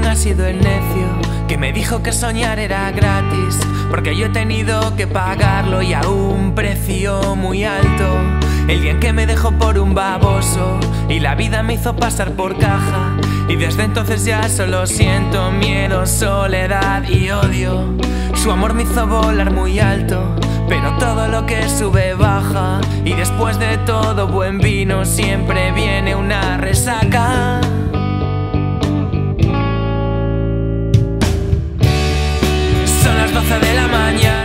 ¿Quién ha sido el necio que me dijo que soñar era gratis? Porque yo he tenido que pagarlo y a un precio muy alto. El día en que me dejó por un baboso y la vida me hizo pasar por caja. Y desde entonces ya solo siento miedo, soledad y odio. Su amor me hizo volar muy alto, pero todo lo que sube baja. Y después de todo buen vino siempre viene una resaca. Son las 12 de la mañana.